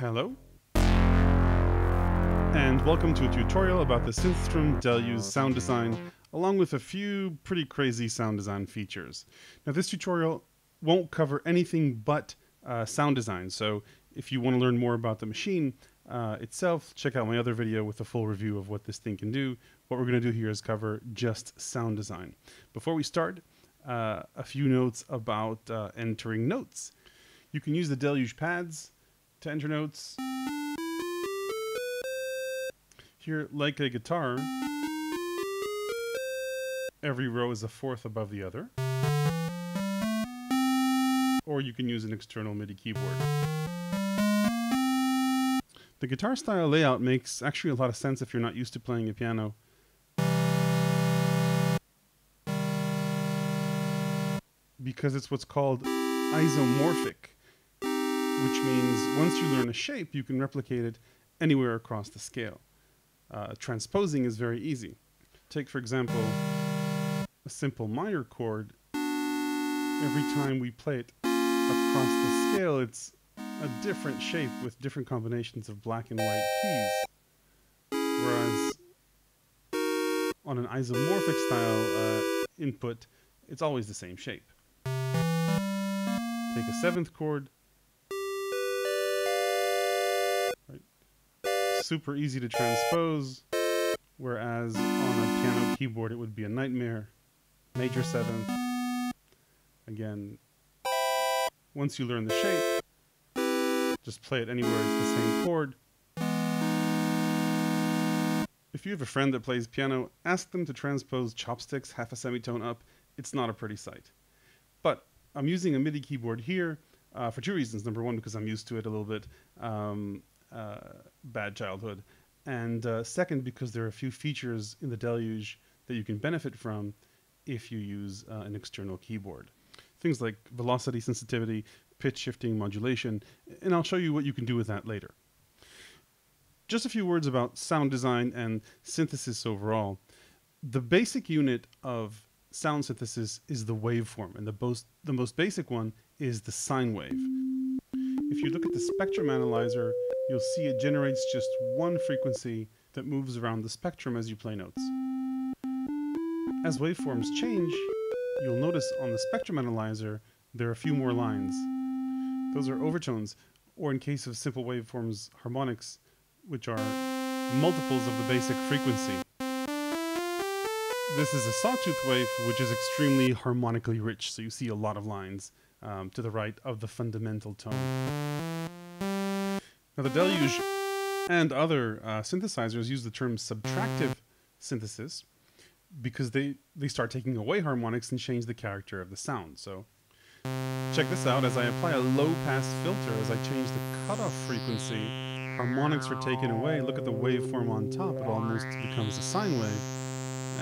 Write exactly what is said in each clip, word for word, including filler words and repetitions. Hello, and welcome to a tutorial about the Synthstrom Deluge sound design, along with a few pretty crazy sound design features. Now, this tutorial won't cover anything but uh, sound design, so if you want to learn more about the machine uh, itself, check out my other video with a full review of what this thing can do. What we're going to do here is cover just sound design. Before we start, uh, a few notes about uh, entering notes. You can use the Deluge pads to enter notes. Here, like a guitar, every row is a fourth above the other. Or you can use an external MIDI keyboard. The guitar style layout makes actually a lot of sense if you're not used to playing a piano. Because it's what's called isomorphic, which means once you learn a shape, you can replicate it anywhere across the scale. Uh, transposing is very easy. Take, for example, a simple minor chord. Every time we play it across the scale, it's a different shape with different combinations of black and white keys. Whereas on an isomorphic style uh, input, it's always the same shape. Take a seventh chord. Super easy to transpose, whereas on a piano keyboard it would be a nightmare. Major seventh. Again, once you learn the shape, just play it anywhere, it's the same chord. If you have a friend that plays piano, ask them to transpose chopsticks half a semitone up. It's not a pretty sight. But I'm using a MIDI keyboard here uh, for two reasons. Number one, because I'm used to it a little bit. Um, Uh, bad childhood, and uh, second, because there are a few features in the Deluge that you can benefit from if you use uh, an external keyboard. Things like velocity sensitivity, pitch shifting, modulation, and I'll show you what you can do with that later. Just a few words about sound design and synthesis overall. The basic unit of sound synthesis is the waveform, and the, most, the most basic one is the sine wave. If you look at the spectrum analyzer, you'll see it generates just one frequency that moves around the spectrum as you play notes. As waveforms change, you'll notice on the spectrum analyzer, there are a few more lines. Those are overtones, or in case of simple waveforms, harmonics, which are multiples of the basic frequency. This is a sawtooth wave, which is extremely harmonically rich, so you see a lot of lines um, to the right of the fundamental tone. Now, the Deluge and other uh, synthesizers use the term subtractive synthesis because they, they start taking away harmonics and change the character of the sound. So check this out. As I apply a low-pass filter, as I change the cutoff frequency, harmonics are taken away. Look at the waveform on top. It almost becomes a sine wave.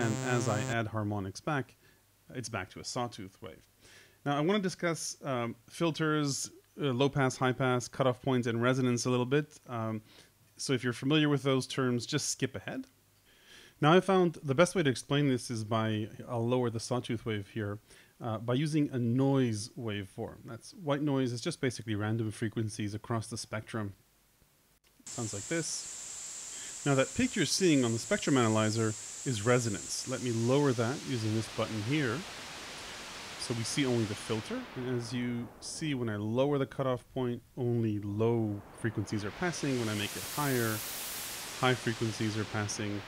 And as I add harmonics back, it's back to a sawtooth wave. Now, I want to discuss um, filters, Uh, low pass, high pass, cutoff points, and resonance a little bit. Um, so if you're familiar with those terms, just skip ahead. Now, I found the best way to explain this is by, I'll lower the sawtooth wave here, uh, by using a noise waveform. That's white noise. It's just basically random frequencies across the spectrum. Sounds like this. Now, that peak you're seeing on the spectrum analyzer is resonance. Let me lower that using this button here. So we see only the filter, and as you see, when I lower the cutoff point, only low frequencies are passing. When I make it higher, high frequencies are passing.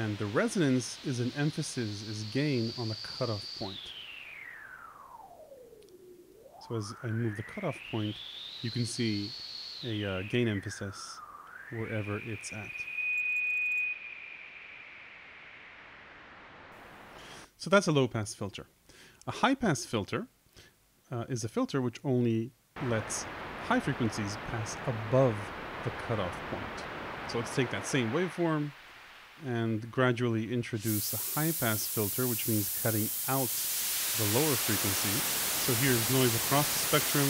And the resonance is an emphasis, is gain on the cutoff point. So as I move the cutoff point, you can see a uh, gain emphasis wherever it's at. So that's a low-pass filter. A high-pass filter uh, is a filter which only lets high frequencies pass above the cutoff point. So let's take that same waveform and gradually introduce a high-pass filter, which means cutting out the lower frequency. So here's noise across the spectrum,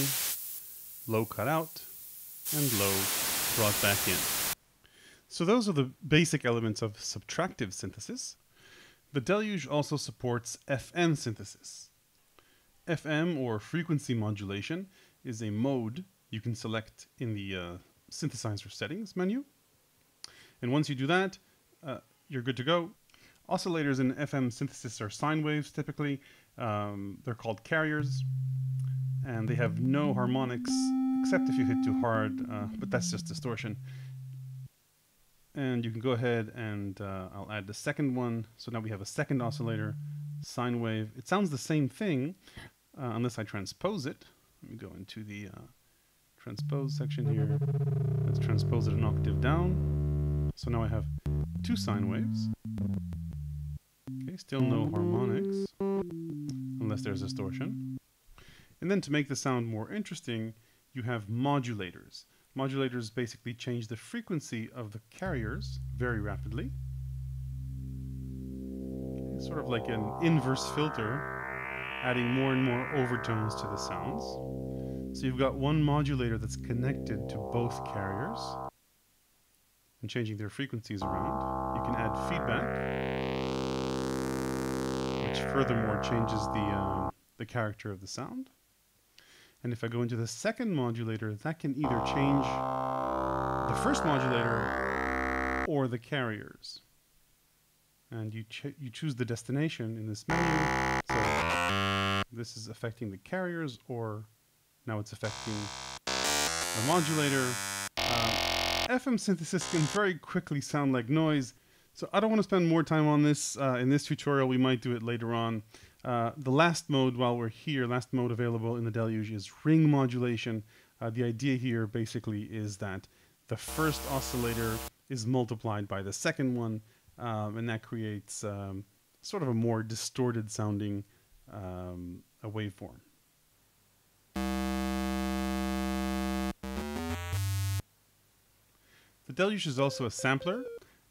low cut out, and low brought back in. So those are the basic elements of subtractive synthesis. The Deluge also supports F M synthesis. F M, or frequency modulation, is a mode you can select in the uh, synthesizer settings menu. And once you do that, uh, you're good to go. Oscillators in F M synthesis are sine waves, typically. Um, they're called carriers, and they have no harmonics, except if you hit too hard, uh, but that's just distortion. And you can go ahead and uh, I'll add the second one. So now we have a second oscillator, sine wave. It sounds the same thing, uh, unless I transpose it. Let me go into the uh, transpose section here. Let's transpose it an octave down. So now I have two sine waves. Okay, still no harmonics, unless there's distortion. And then to make the sound more interesting, you have modulators. Modulators basically change the frequency of the carriers very rapidly. It's sort of like an inverse filter, adding more and more overtones to the sounds. So you've got one modulator that's connected to both carriers and changing their frequencies around. You can add feedback, which furthermore changes the, uh, the character of the sound. And if I go into the second modulator, that can either change the first modulator or the carriers. And you, ch you choose the destination in this menu. So this is affecting the carriers, or now it's affecting the modulator. Uh, F M synthesis can very quickly sound like noise. So I don't want to spend more time on this uh, in this tutorial. We might do it later on. Uh, the last mode while we're here, last mode available in the Deluge is ring modulation. Uh, the idea here basically is that the first oscillator is multiplied by the second one, um, and that creates um, sort of a more distorted sounding um, a waveform. The Deluge is also a sampler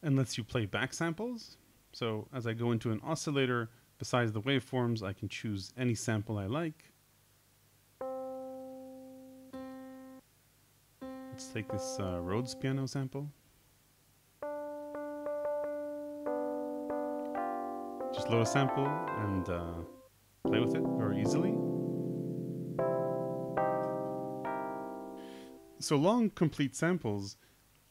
and lets you play back samples. So as I go into an oscillator, besides the waveforms, I can choose any sample I like. Let's take this uh, Rhodes piano sample. Just load a sample and uh, play with it very easily. So long complete samples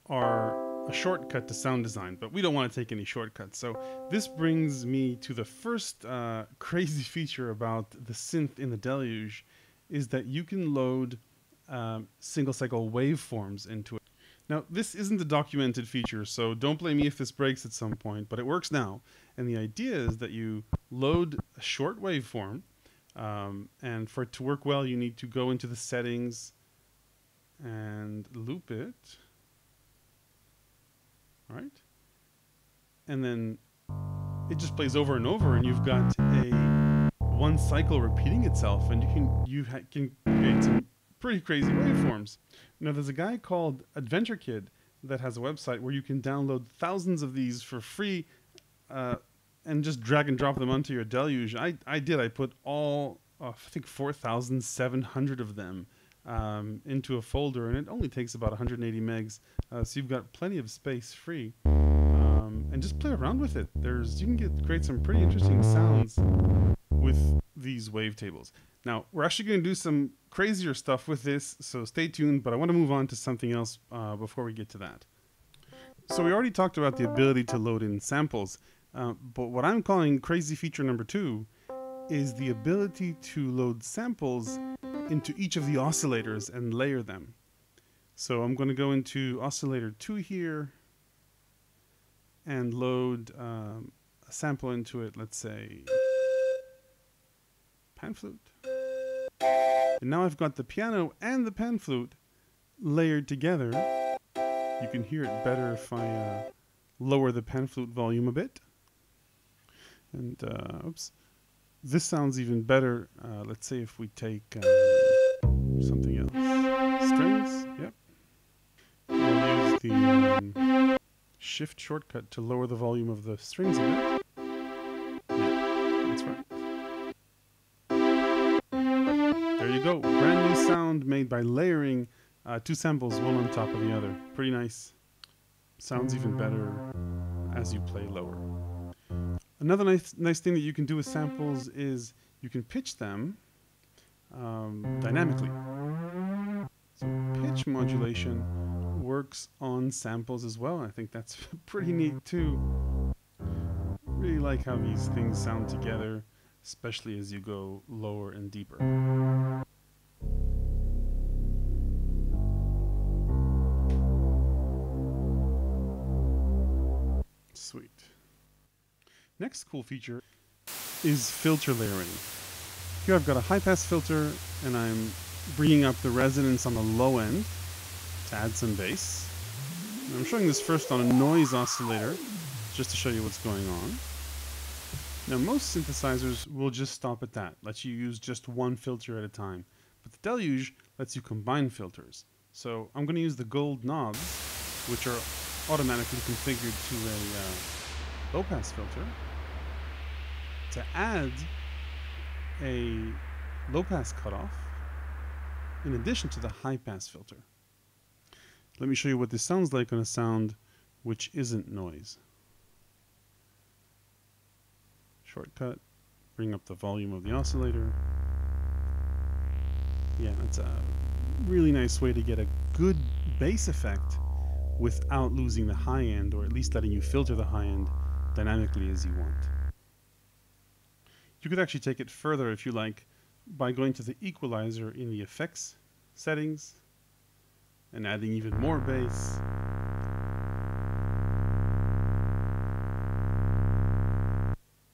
are a shortcut to sound design, but we don't want to take any shortcuts. So this brings me to the first uh, crazy feature about the synth in the Deluge, is that you can load um, single cycle waveforms into it. Now, this isn't a documented feature, so don't blame me if this breaks at some point, but it works now. And the idea is that you load a short waveform, um, and for it to work well, you need to go into the settings and loop it. Right? And then it just plays over and over, and you've got a one cycle repeating itself, and you can you ha can create some pretty crazy waveforms. Now, there's a guy called Adventure Kid that has a website where you can download thousands of these for free, uh, and just drag and drop them onto your Deluge. I I did. I put all oh, I think four thousand seven hundred of them Um, into a folder, and it only takes about one hundred eighty megs, uh, so you've got plenty of space free, um, and just play around with it. There's you can get create some pretty interesting sounds with these wavetables. Now, we're actually going to do some crazier stuff with this, so stay tuned, but I want to move on to something else uh, before we get to that. So we already talked about the ability to load in samples, uh, but what I'm calling crazy feature number two is the ability to load samples into each of the oscillators and layer them. So I'm going to go into oscillator two here and load um, a sample into it, let's say pan flute. And now I've got the piano and the pan flute layered together. You can hear it better if I uh, lower the pan flute volume a bit. And uh, oops. This sounds even better. Uh, let's say if we take uh, something else. Strings, yep. We'll use the um, shift shortcut to lower the volume of the strings a bit. Yeah, that's right. There you go. Brand new sound made by layering uh, two samples, one on top of the other. Pretty nice. Sounds even better as you play lower. Another nice, nice thing that you can do with samples is you can pitch them um, dynamically. pitch modulation works on samples as well. I think that's pretty neat too. Really like how these things sound together, especially as you go lower and deeper. Sweet. Next cool feature is filter layering. Here I've got a high-pass filter and I'm bringing up the resonance on the low end to add some bass. And I'm showing this first on a noise oscillator just to show you what's going on. Now most synthesizers will just stop at that, lets you use just one filter at a time. But the Deluge lets you combine filters. So I'm going to use the gold knobs, which are automatically configured to a uh, low-pass filter, to add a low-pass cutoff in addition to the high-pass filter. Let me show you what this sounds like on a sound which isn't noise. Shortcut, bring up the volume of the oscillator. Yeah, that's a really nice way to get a good bass effect without losing the high end, or at least letting you filter the high end dynamically as you want. You could actually take it further if you like by going to the equalizer in the effects settings and adding even more bass.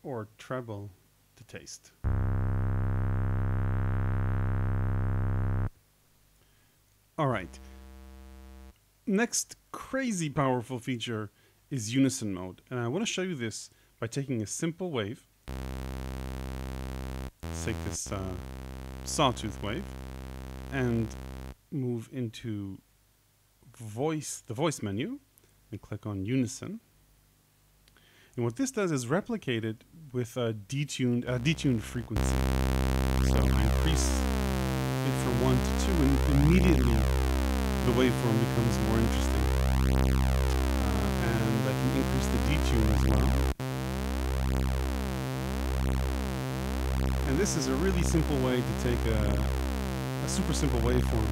Or treble to taste. All right. Next crazy powerful feature is unison mode, and I want to show you this by taking a simple wave. Let's take this uh, sawtooth wave and move into voice, the voice menu, and click on unison. And what this does is replicate it with a detuned, a detuned frequency. So increase it from one to two, and immediately the waveform becomes more interesting. Uh, and I can increase the detune as well. And this is a really simple way to take a, a super simple waveform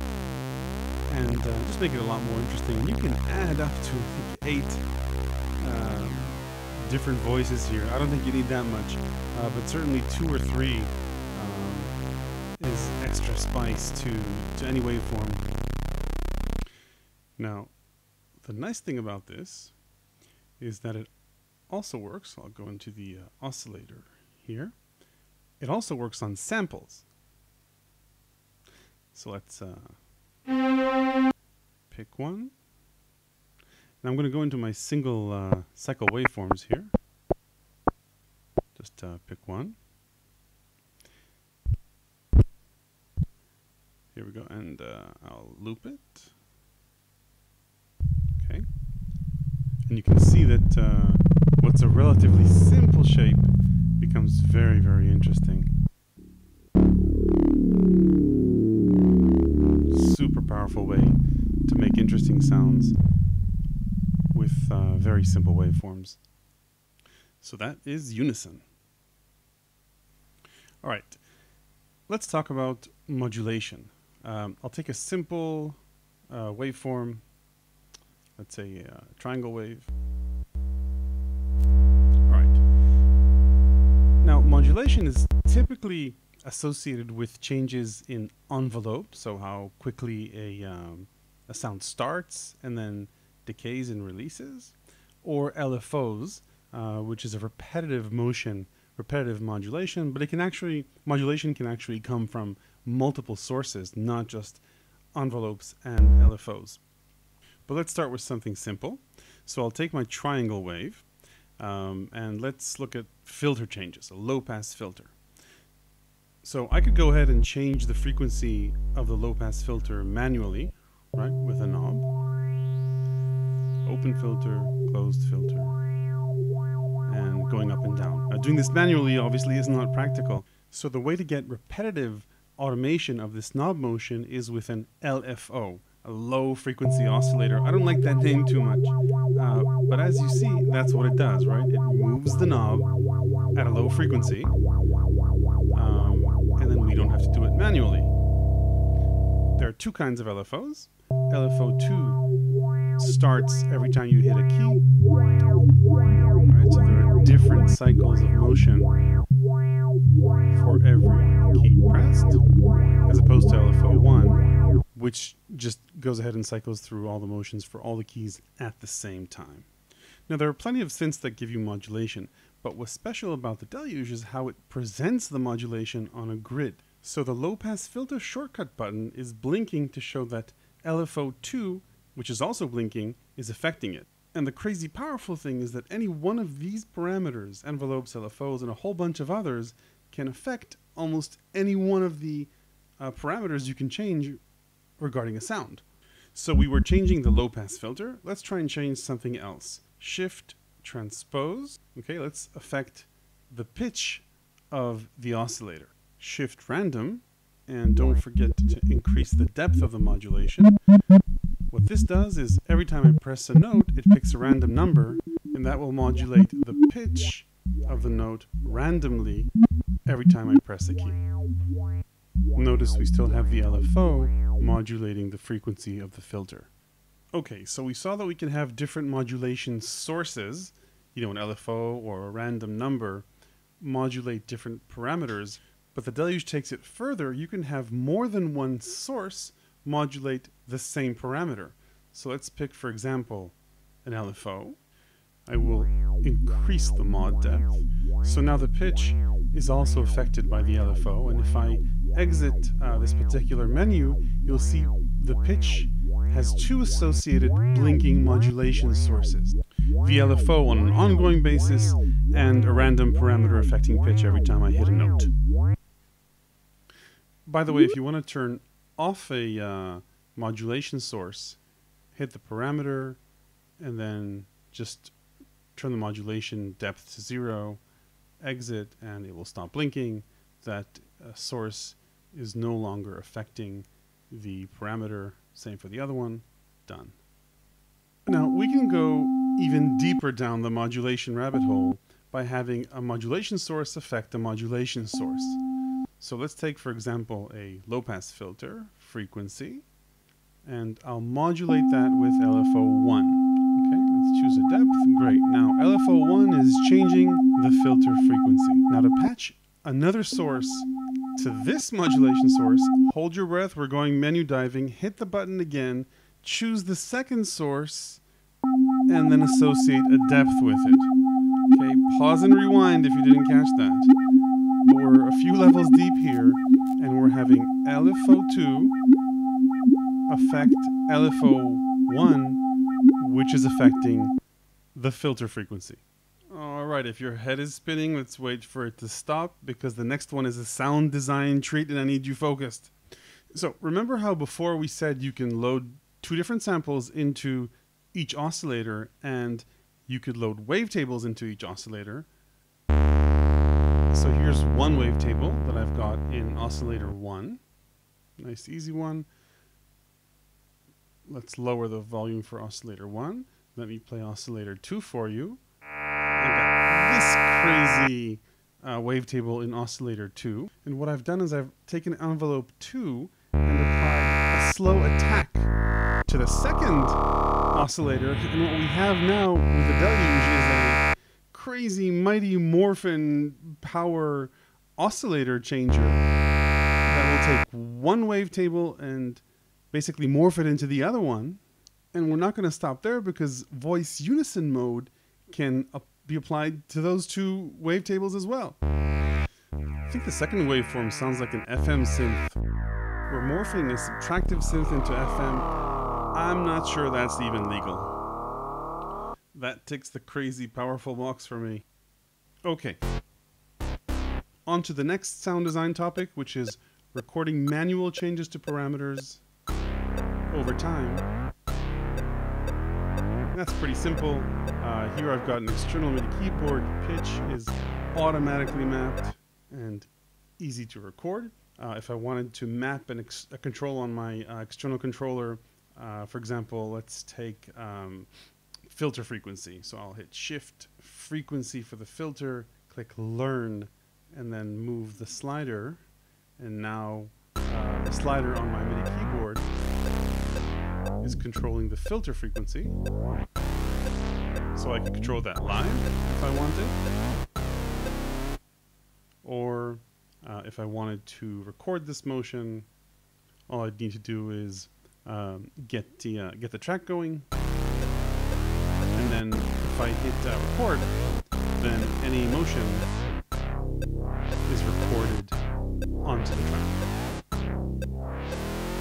and uh, just make it a lot more interesting. You can add up to, I think, eight uh, different voices here. I don't think you need that much, uh, but certainly two or three um, is extra spice to, to any waveform. Now, the nice thing about this is that it also works, I'll go into the uh, oscillator here, it also works on samples. So let's uh, pick one. And I'm going to go into my single uh, cycle waveforms here. Just uh, pick one. Here we go, and uh, I'll loop it. And you can see that uh, what's a relatively simple shape becomes very, very interesting. Super powerful way to make interesting sounds with uh, very simple waveforms. So that is unison. All right, let's talk about modulation. Um, I'll take a simple uh, waveform. Let's say uh, triangle wave. All right. Now, modulation is typically associated with changes in envelope, so how quickly a, um, a sound starts and then decays and releases, or L F Os, uh, which is a repetitive motion, repetitive modulation, but it can actually, modulation can actually come from multiple sources, not just envelopes and L F Os. But let's start with something simple. So I'll take my triangle wave um, and let's look at filter changes, a low-pass filter. So I could go ahead and change the frequency of the low-pass filter manually, right, with a knob. Open filter, closed filter, and going up and down. Now, doing this manually obviously is not practical. So the way to get repetitive automation of this knob motion is with an L F O. A low frequency oscillator. I don't like that name too much, uh, but as you see, that's what it does, right? It moves the knob at a low frequency, um, and then we don't have to do it manually. there are two kinds of L F Os. L F O two starts every time you hit a key. Right, so there are different cycles of motion for every key pressed, as opposed to L F O one, which just goes ahead and cycles through all the motions for all the keys at the same time. Now, there are plenty of synths that give you modulation, but what's special about the Deluge is how it presents the modulation on a grid. So the low-pass filter shortcut button is blinking to show that L F O two, which is also blinking, is affecting it. And the crazy powerful thing is that any one of these parameters, envelopes, L F Os, and a whole bunch of others, can affect almost any one of the uh, parameters you can change regarding a sound. So we were changing the low-pass filter. Let's try and change something else. Shift, transpose. Okay, let's affect the pitch of the oscillator. Shift random, and don't forget to increase the depth of the modulation. What this does is every time I press a note, it picks a random number, and that will modulate the pitch of the note randomly every time I press a key. Notice we still have the L F O modulating the frequency of the filter. Okay, so we saw that we can have different modulation sources, you know, an L F O or a random number, modulate different parameters. But the Deluge takes it further. You can have more than one source modulate the same parameter. So let's pick, for example, an L F O. I will increase the mod depth. So now the pitch is also affected by the L F O. And if I exit uh, this particular menu, you'll see the pitch has two associated blinking modulation sources. The L F O on an ongoing basis and a random parameter affecting pitch every time I hit a note. By the way, if you want to turn off a uh, modulation source, hit the parameter and then just turn the modulation depth to zero, exit, and it will stop blinking. That uh, source is no longer affecting the parameter. Same for the other one. Done. Now, we can go even deeper down the modulation rabbit hole by having a modulation source affect a modulation source. So let's take, for example, a low-pass filter frequency, and I'll modulate that with L F O one. Okay, let's choose a depth. Great. Now, L F O one is changing the filter frequency. Now, to patch another source to this modulation source, hold your breath. We're going menu diving. Hit the button again. Choose the second source, and then associate a depth with it. Okay, pause and rewind if you didn't catch that. We're a few levels deep here, and we're having L F O two affect L F O one, which is affecting the filter frequency. All right, if your head is spinning, let's wait for it to stop, because the next one is a sound design treat, and I need you focused. So remember how before we said you can load two different samples into each oscillator, and you could load wavetables into each oscillator. So here's one wavetable that I've got in oscillator one. Nice easy one. Let's lower the volume for oscillator one. Let me play oscillator two for you. I've got this crazy uh, wavetable in oscillator two. And what I've done is I've taken envelope two and applied a slow attack to the second oscillator. And what we have now with the Deluge is a crazy, mighty, morphin power oscillator changer that will take one wavetable and basically morph it into the other one. And we're not going to stop there, because voice unison mode can uh, be applied to those two wavetables as well. I think the second waveform sounds like an F M synth. We're morphing a subtractive synth into F M. I'm not sure that's even legal. That ticks the crazy powerful box for me. Okay. On to the next sound design topic, which is recording manual changes to parameters over time. That's pretty simple. Uh, here I've got an external MIDI keyboard. Pitch is automatically mapped and easy to record. Uh, if I wanted to map an ex a control on my uh, external controller, uh, for example, let's take... Um, filter frequency. So I'll hit shift frequency for the filter, click learn, and then move the slider. And now uh, the slider on my MIDI keyboard is controlling the filter frequency. So I can control that live if I wanted. Or uh, if I wanted to record this motion, all I'd need to do is um, get the uh, get the track going. And then if I hit uh, record, then any motion is recorded onto the track.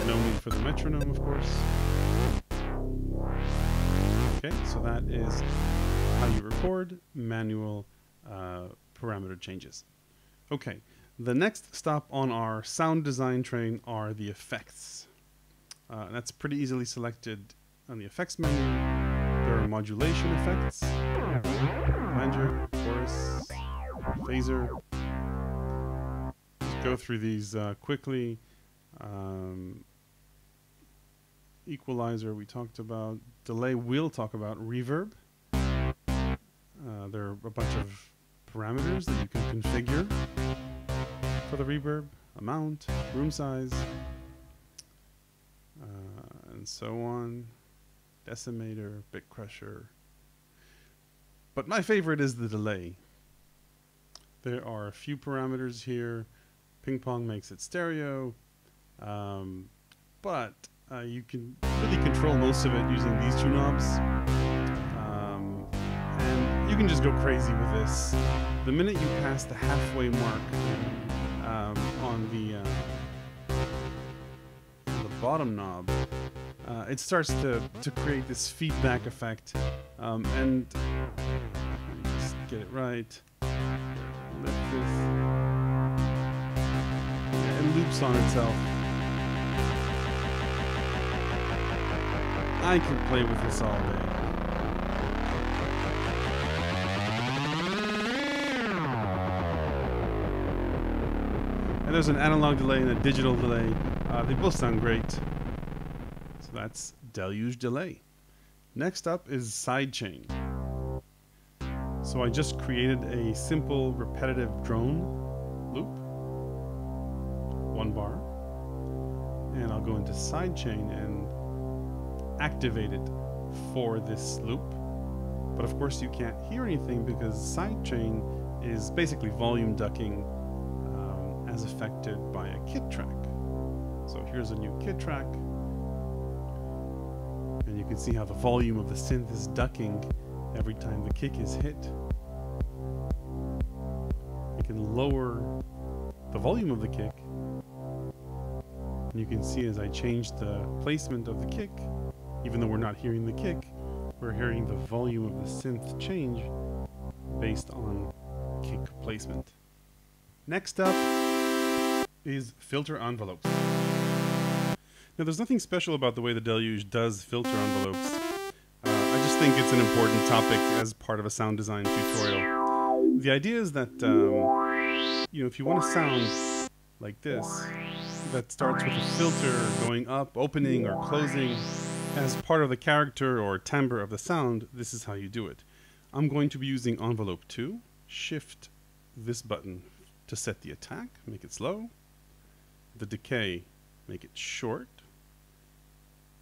No need for the metronome, of course. Okay, so that is how you record manual uh, parameter changes. Okay, the next stop on our sound design train are the effects. Uh, that's pretty easily selected on the effects menu. There are modulation effects, flanger, chorus, phaser. Just go through these uh, quickly. Um, Equalizer we talked about, delay we'll talk about, reverb. Uh, there are a bunch of parameters that you can configure for the reverb, amount, room size, uh, and so on, decimator, bit crusher. But my favorite is the delay. There are a few parameters here. Ping pong makes it stereo, um, but Uh, you can really control most of it using these two knobs. Um, and you can just go crazy with this. The minute you pass the halfway mark um, on the, uh, on the bottom knob, uh, it starts to, to create this feedback effect. Um, and let me just get it right. Lift this. It loops on itself. I can play with this all day. And there's an analog delay and a digital delay. Uh, they both sound great. So that's Deluge Delay. Next up is Sidechain. So I just created a simple repetitive drone loop. One bar. And I'll go into Sidechain and activate it for this loop, but of course you can't hear anything because sidechain is basically volume ducking um, as affected by a kit track. So here's a new kit track, and you can see how the volume of the synth is ducking every time the kick is hit. You can lower the volume of the kick, and you can see as I change the placement of the kick, even though we're not hearing the kick, we're hearing the volume of the synth change based on kick placement. Next up is filter envelopes. Now there's nothing special about the way the Deluge does filter envelopes. Uh, I just think it's an important topic as part of a sound design tutorial. The idea is that um, you know, if you want to sound like this, that starts with a filter going up, opening or closing, as part of the character or timbre of the sound, this is how you do it. I'm going to be using envelope two, shift this button to set the attack, make it slow, the decay, make it short,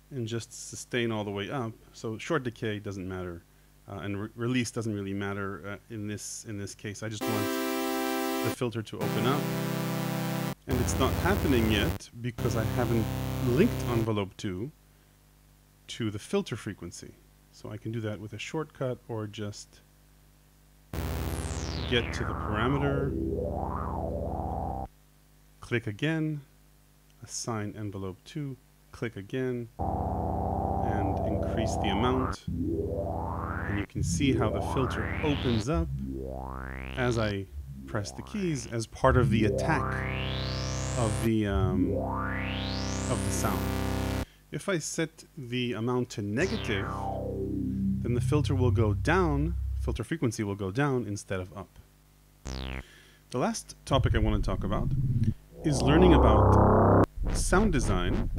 and just sustain all the way up. So short decay doesn't matter, uh, and re release doesn't really matter uh, in this in this case. I just want the filter to open up, and it's not happening yet because I haven't linked envelope two to the filter frequency. So I can do that with a shortcut or just get to the parameter, click again, assign envelope two, click again, and increase the amount. And you can see how the filter opens up as I press the keys as part of the attack of the, um, of the sound. If I set the amount to negative, then the filter will go down, filter frequency will go down instead of up. The last topic I want to talk about is learning about sound design,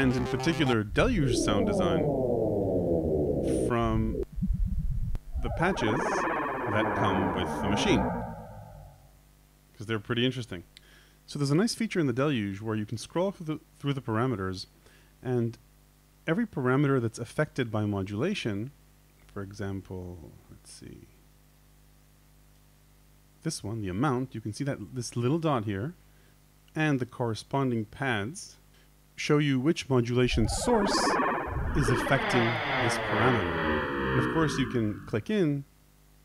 and in particular Deluge sound design, from the patches that come with the machine, because they're pretty interesting. So there's a nice feature in the Deluge where you can scroll through the, through the parameters and every parameter that's affected by modulation, for example, let's see, this one, the amount, you can see that this little dot here and the corresponding pads show you which modulation source is affecting this parameter. And of course, you can click in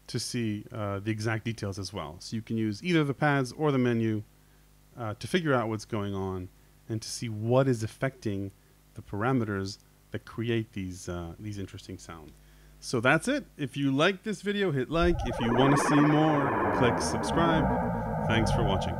to see uh, the exact details as well. So you can use either the pads or the menu uh, to figure out what's going on and to see what is affecting the parameters that create these, uh, these interesting sounds. So that's it. If you like this video, hit like. If you want to see more, click subscribe. Thanks for watching.